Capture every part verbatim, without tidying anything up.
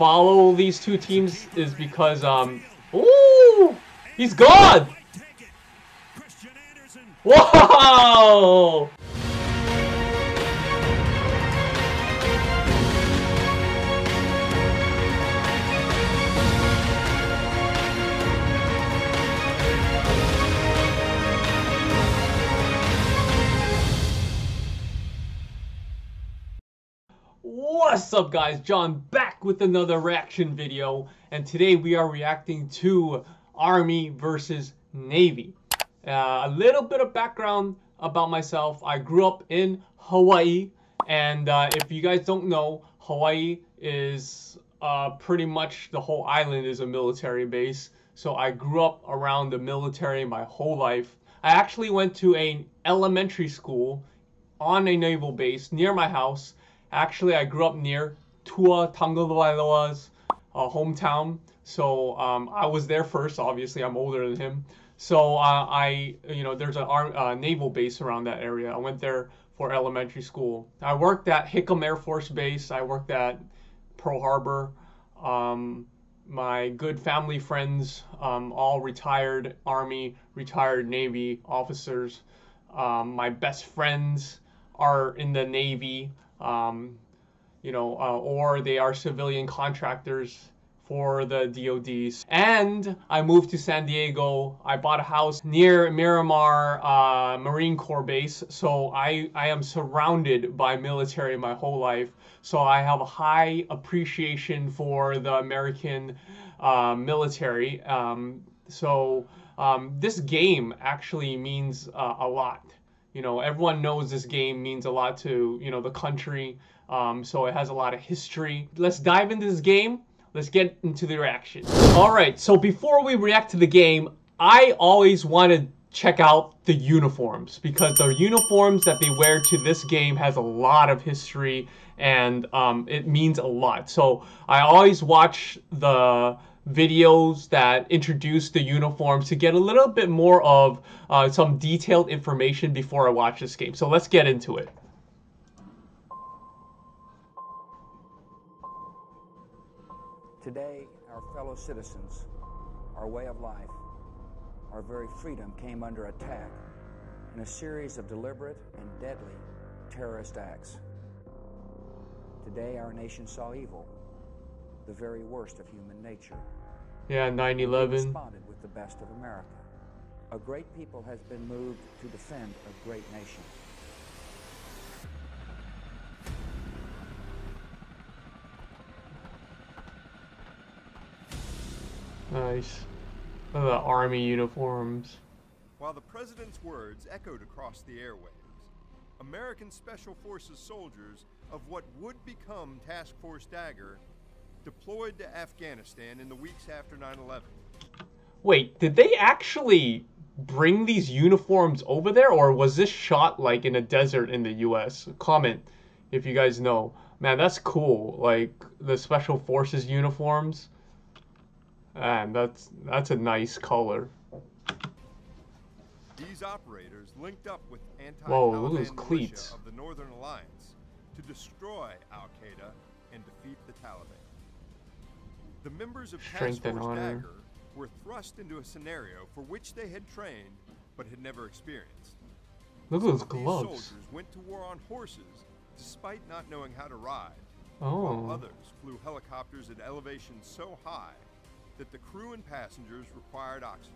follow these two teams is because, um, ooh, he's gone! Whoa! What's up, guys? John back with another reaction video, and today we are reacting to Army versus Navy. Uh, a little bit of background about myself. I grew up in Hawaii, and uh, if you guys don't know, Hawaii is uh, pretty much the whole island is a military base. So I grew up around the military my whole life. I actually went to an elementary school on a naval base near my house. Actually, I grew up near Tua Tagovailoa's uh, hometown, so um, I was there first. Obviously, I'm older than him, so uh, I, you know, there's a uh, naval base around that area. I went there for elementary school. I worked at Hickam Air Force Base. I worked at Pearl Harbor. Um, my good family friends, um, all retired Army, retired Navy officers. Um, my best friends are in the Navy. Um, you know, uh, or they are civilian contractors for the D O Ds. And I moved to San Diego. I bought a house near Miramar uh, Marine Corps Base. So I, I am surrounded by military my whole life. So I have a high appreciation for the American uh, military. Um, so um, this game actually means uh, a lot. You know, everyone knows this game means a lot to, you know, the country, um, so it has a lot of history. Let's dive into this game. Let's get into the reaction. All right, so before we react to the game, I always want to check out the uniforms, because the uniforms that they wear to this game has a lot of history, and um, it means a lot. So I always watch the videos that introduce the uniforms to get a little bit more of uh, some detailed information before I watch this game. So let's get into it. Today, our fellow citizens, our way of life, our very freedom came under attack in a series of deliberate and deadly terrorist acts. Today, our nation saw evil, the very worst of human nature. Yeah, nine eleven. Responded with the best of America. A great people has been moved to defend a great nation. Nice. Look at the Army uniforms. While the president's words echoed across the airwaves, American Special Forces soldiers of what would become Task Force Dagger deployed to Afghanistan in the weeks after nine eleven. Wait, did they actually bring these uniforms over there, or was this shot like in a desert in the U S? Comment if you guys know. Man, that's cool. Like the Special Forces uniforms. Man, that's that's a nice color. These operators linked up with anti-Taliban militia of the Northern Alliance to destroy Al-Qaeda and defeat the Taliban. The members of Task Force Dagger were thrust into a scenario for which they had trained but had never experienced. Look at those gloves. These soldiers went to war on horses despite not knowing how to ride. Oh. While others flew helicopters at elevations so high that the crew and passengers required oxygen.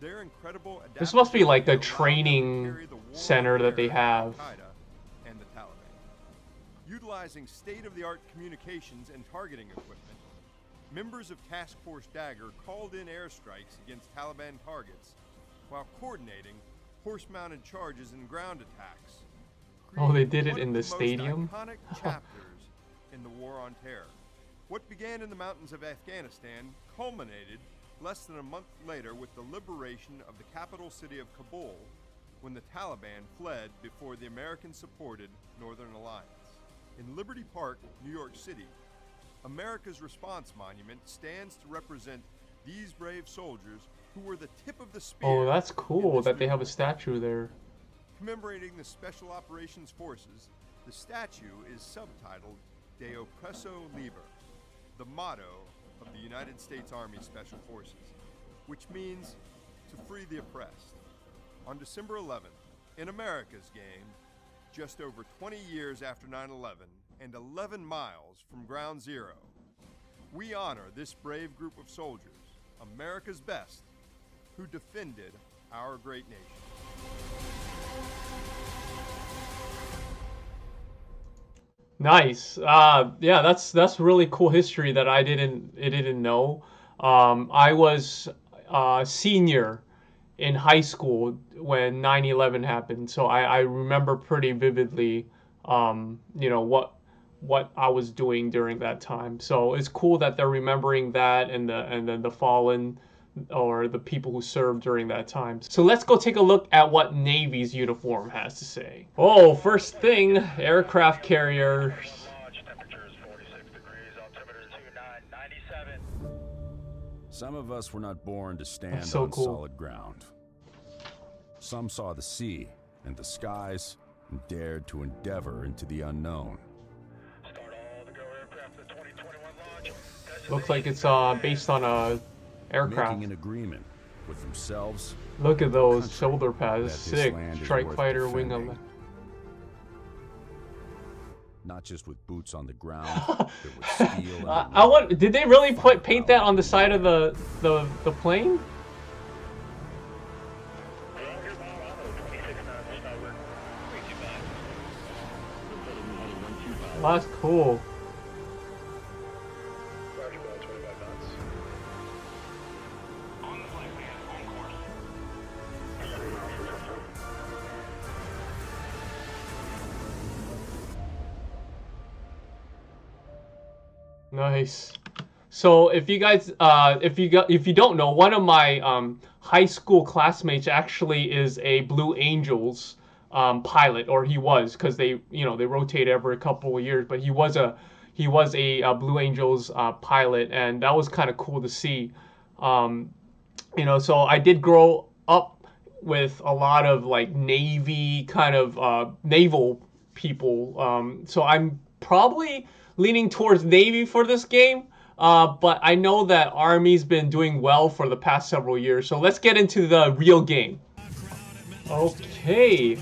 Their incredible This must be like the training the center that they have. And the Taliban. Utilizing state-of-the-art communications and targeting equipment, members of Task Force Dagger called in airstrikes against Taliban targets while coordinating horse-mounted charges and ground attacks. Oh, they did it in the, the stadium? Iconic chapters in the War on Terror. What began in the mountains of Afghanistan culminated less than a month later with the liberation of the capital city of Kabul, when the Taliban fled before the American-supported Northern Alliance. In Liberty Park, New York City, America's Response Monument stands to represent these brave soldiers who were the tip of the spear. Oh, that's cool that they have a statue there. Commemorating the Special Operations Forces, the statue is subtitled De Oppresso Liber, motto of the United States Army Special Forces, which means to free the oppressed. On December eleventh, in America's game, just over twenty years after nine eleven and eleven miles from Ground Zero, we honor this brave group of soldiers, America's best, who defended our great nation. Nice. Uh, yeah, that's that's really cool history that I didn't I didn't know. Um, I was a senior in high school when nine eleven happened, so I, I remember pretty vividly, um, you know, what what I was doing during that time. So it's cool that they're remembering that and the and then the fallen or the people who served during that time. So let's go take a look at what Navy's uniform has to say. Oh, first thing, aircraft carriers. Some of us were not born to stand so on cool. solid ground. Some saw the sea and the skies and dared to endeavor into the unknown. Start all the go aircraft to twenty twenty-one launch. Looks like it's uh, based on a aircraft. Making an agreement with themselves. Look at those shoulder pads. Sick. Strike fighter wing of it. Not just with boots on the ground, there was steel and uh, I want did they really put paint that on the side of the the, the plane? Well, that's cool. Nice. So if you guys, uh, if you got, if you don't know, one of my um, high school classmates actually is a Blue Angels um, pilot, or he was, because they, you know, they rotate every couple of years. But he was a, he was a, a Blue Angels uh, pilot, and that was kind of cool to see. Um, you know, so I did grow up with a lot of like Navy kind of uh, naval people. Um, so I'm probably leaning towards Navy for this game, uh, but I know that Army's been doing well for the past several years, so let's get into the real game. Okay.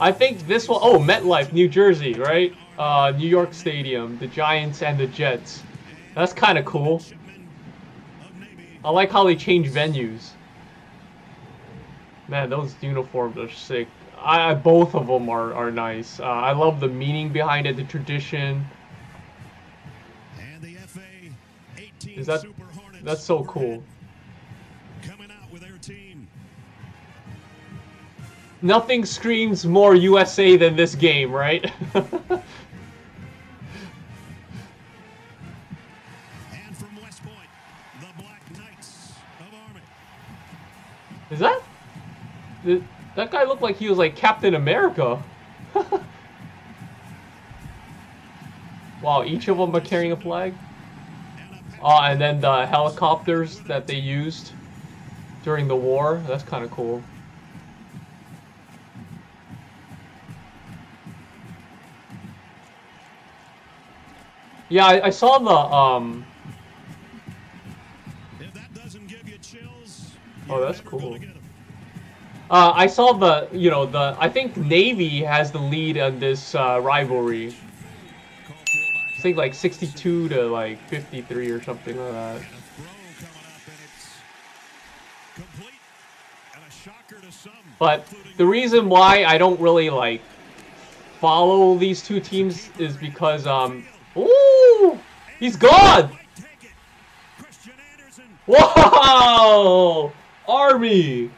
I think this one, oh, MetLife, New Jersey, right? Uh, New York Stadium, the Giants and the Jets. That's kind of cool. I like how they change venues. Man, those uniforms are sick. I, both of them are, are nice. Uh, I love the meaning behind it, the tradition. And the F A eighteen Is that, Super Hornets that's so cool. Coming out with their team. Nothing screams more U S A than this game, right? And from West Point, the Black Knights of Army. Is that? The, That guy looked like he was like Captain America. Wow, each of them are carrying a flag. Oh, and then the helicopters that they used during the war. That's kind of cool. Yeah, I, I saw the... Um... Oh, that's cool. Uh, I saw the, you know, the, I think Navy has the lead on this uh, rivalry. I think like sixty-two to like fifty-three or something like that. But the reason why I don't really like follow these two teams is because, um, ooh, he's gone! Whoa! Army!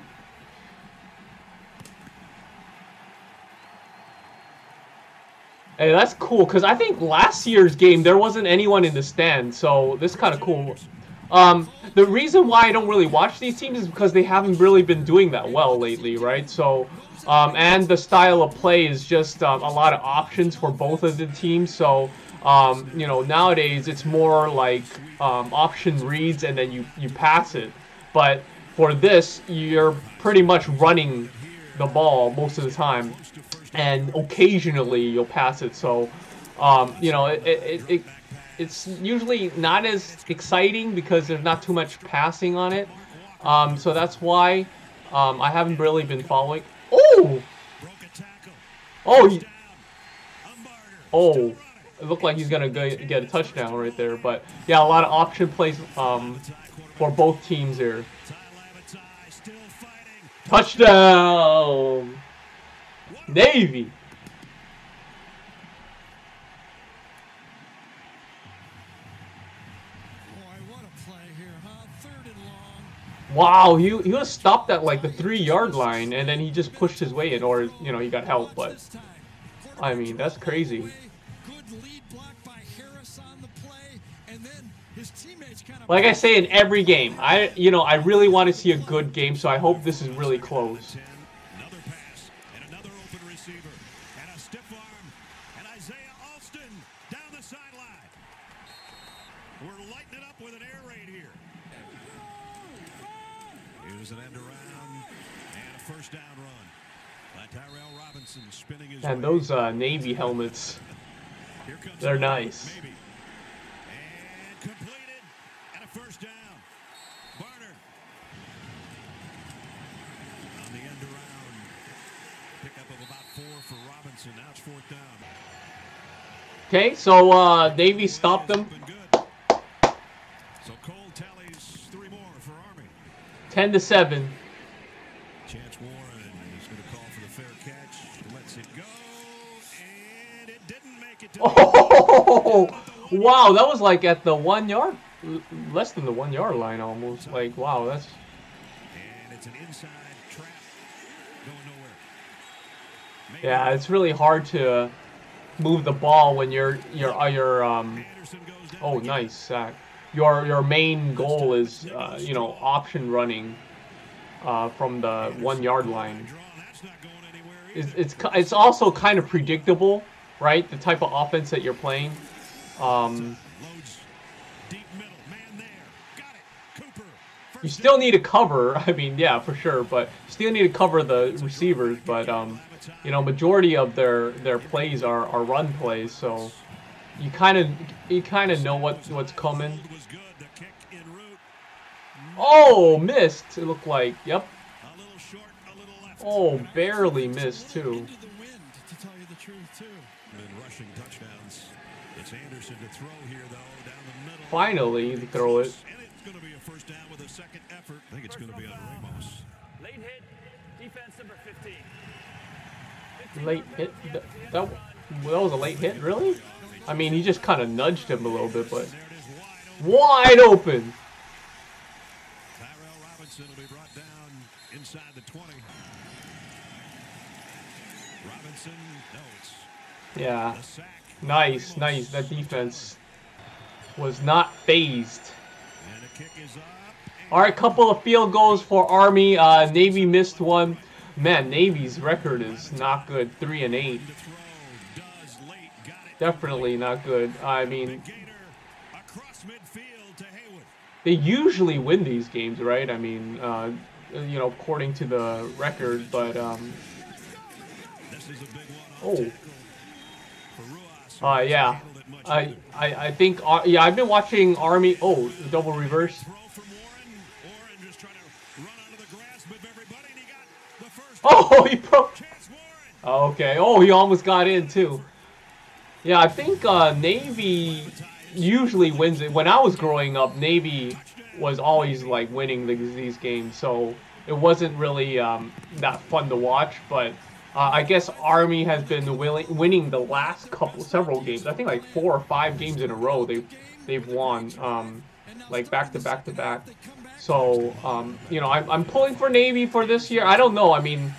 Hey, that's cool, because I think last year's game, there wasn't anyone in the stand, so this is kind of cool. Um, the reason why I don't really watch these teams is because they haven't really been doing that well lately, right? So, um, and the style of play is just um, a lot of options for both of the teams, so, um, you know, nowadays it's more like um, option reads and then you, you pass it. But for this, you're pretty much running the ball most of the time. And occasionally you'll pass it, so um, you know it, it, it it's usually not as exciting because there's not too much passing on it. Um, so that's why um, I haven't really been following. Oh! Oh! Oh! It looked like he's gonna go get a touchdown right there, but yeah, a lot of option plays um, for both teams here. Touchdown! Navy! Wow, he, he was stopped at like the three yard line, and then he just pushed his way in, or, you know, he got help, but I mean, that's crazy. Like I say in every game, I, you know, I really want to see a good game, so I hope this is really close. Another pass, and another open receiver, and a stiff arm, and Isaiah Austin down the sideline. We're lighting it up with an air raid here. Here's an end around and a first down run by Terrell Robinson spinning his. And those uh, Navy helmets, they're nice. Maybe. And completed and a first down. Barner on the end around. Pickup of about four for Robinson. Now it's fourth down. Okay, so uh, Navy stopped them. So Cole tallies three more for Army. Ten to seven. Chance Warren is going to call for the fair catch. Let's it go, and it didn't make it. To oh, wow! That was like at the one yard, less than the one yard line almost. Like, wow, that's. And it's an inside trap, going nowhere. Yeah, it's really hard to move the ball when you're you're uh, your um. Oh, nice sack. Your your main goal is uh, you know, option running uh, from the one yard line. It's, it's it's also kind of predictable, right? The type of offense that you're playing. Um, you still need to cover. I mean, yeah, for sure, but you still need to cover the receivers. But um, you know, majority of their their plays are are run plays, so. You kind of, you kind of know what what's coming. Oh, missed. It looked like. Yep. Oh, barely missed too. Finally, you throw it. I think it's going to be on Ramos. Late hit, defense number fifteen. Late hit. That that was a late hit, really? I mean, he just kind of nudged him a little bit, but wide open. Tyrell Robinson will be brought down inside the twenty. Robinson notes. Yeah. Nice, nice. That defense was not phased. All right, couple of field goals for Army. Uh, Navy missed one. Man, Navy's record is not good. Three and eight. Definitely not good. I mean, they usually win these games, right? I mean, uh, you know, according to the record, but um, oh, uh, yeah, I, I, I think, uh, yeah, I've been watching Army. Oh, double reverse. Oh, he broke. Okay. Oh, he almost got in too. Yeah, I think uh, Navy usually wins it. When I was growing up, Navy was always like winning the, these games, so it wasn't really um, that fun to watch. But uh, I guess Army has been willing, winning the last couple, several games. I think like four or five games in a row they they've won, um, like back to back to back. So um, you know, I'm, I'm pulling for Navy for this year. I don't know. I mean.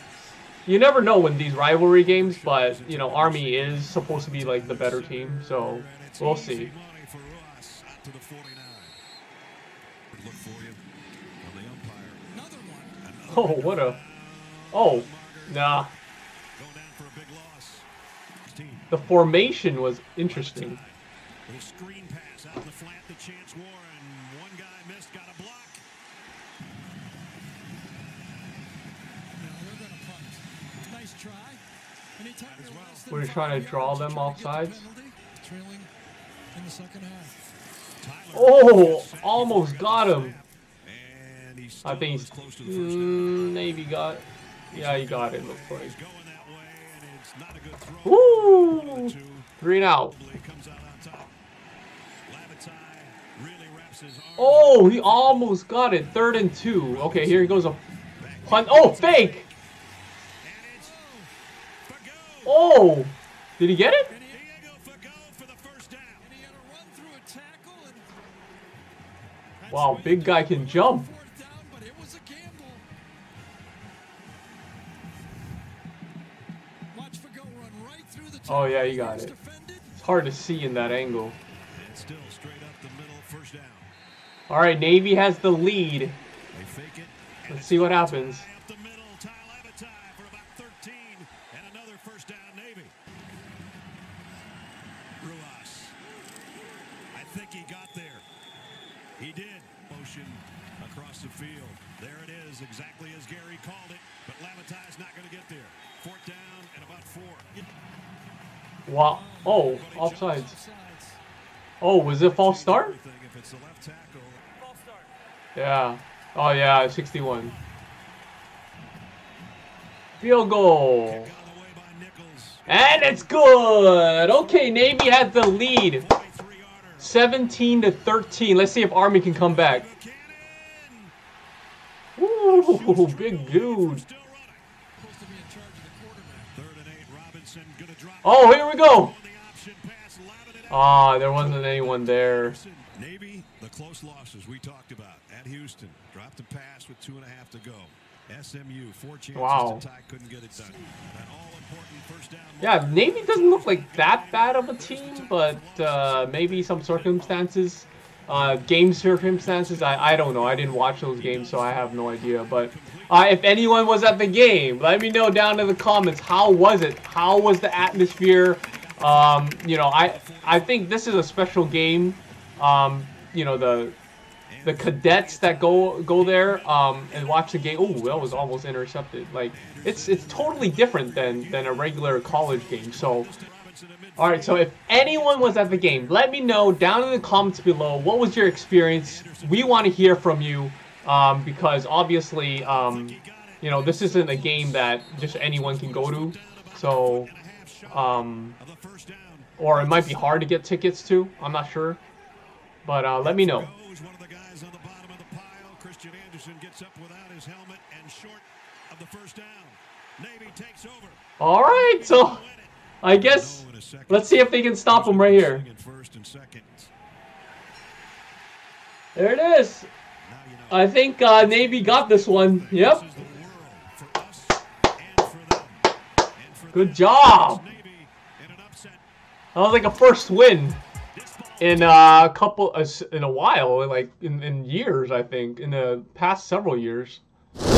You never know when these rivalry games, but, you know, Army is supposed to be, like, the better team, so we'll see. Oh, what a... Oh, nah. The formation was interesting. We're trying to draw them off sides. in the second half. Oh, almost got him. I think Navy got it. Yeah, he got it. Looks like. Woo! Three and out. Oh, he almost got it. Third and two. Okay, here he goes. A punt. Oh, fake! Oh! Did he get it? Wow, big guy can jump. Oh yeah, you got it. It's hard to see in that angle. All right, Navy has the lead. Let's see what happens. Wow. Oh, offsides. Oh, was it false start? Yeah. Oh, yeah, sixty-one. Field goal. And it's good. Okay, Navy has the lead. seventeen to thirteen. Let's see if Army can come back. Ooh, big dude. Oh, here we go! Ah, there wasn't anyone there. Navy, the close losses we talked about at Houston, dropped the pass with two and a half to go. S M U four chances wow. to tie, couldn't get it done. An all-important first down. Yeah, Navy doesn't look like that bad of a team, but uh, maybe some circumstances, uh, game circumstances. I I don't know. I didn't watch those games, so I have no idea. But. Uh, if anyone was at the game, let me know down in the comments. How was it? How was the atmosphere? Um, you know, I I think this is a special game. Um, you know, the the cadets that go go there um, and watch the game. Oh, that was almost intercepted. Like it's it's totally different than than a regular college game. So, all right. So if anyone was at the game, let me know down in the comments below. What was your experience? We want to hear from you. Um, because obviously, um, you know, this isn't a game that just anyone can go to, so, um, or it might be hard to get tickets to, I'm not sure, but uh, let me know. One of the guys on the bottom of the pile, Christian Anderson, gets up without his helmet and short of the first down. Navy takes over. All right, so I guess let's see if they can stop him right here. There it is. I think uh, Navy got this one. Yep. Good job. That was like a first win in a couple, in a while, like in, in years, I think, in the past several years.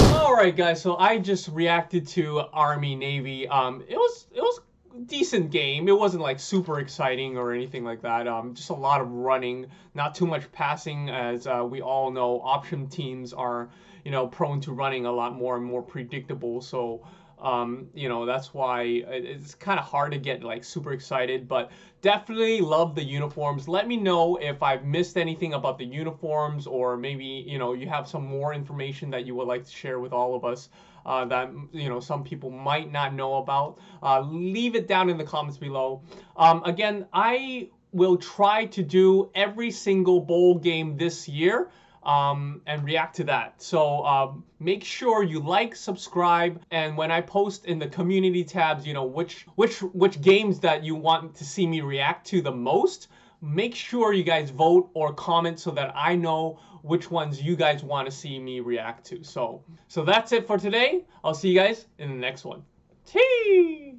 All right, guys. So I just reacted to Army Navy. Um, it was it was a decent game. It wasn't like super exciting or anything like that. Um, just a lot of running. Not too much passing, as uh, we all know, option teams are, you know, prone to running a lot more and more predictable. So, um, you know, that's why it's kind of hard to get like super excited. But definitely love the uniforms. Let me know if I've missed anything about the uniforms, or maybe, you know, you have some more information that you would like to share with all of us uh, that, you know, some people might not know about. Uh, leave it down in the comments below. Um, again, I will try to do every single bowl game this year um, and react to that. So um, make sure you like, subscribe, and when I post in the community tabs, you know, which, which, which games that you want to see me react to the most, make sure you guys vote or comment so that I know which ones you guys want to see me react to. So, so that's it for today. I'll see you guys in the next one. Tee!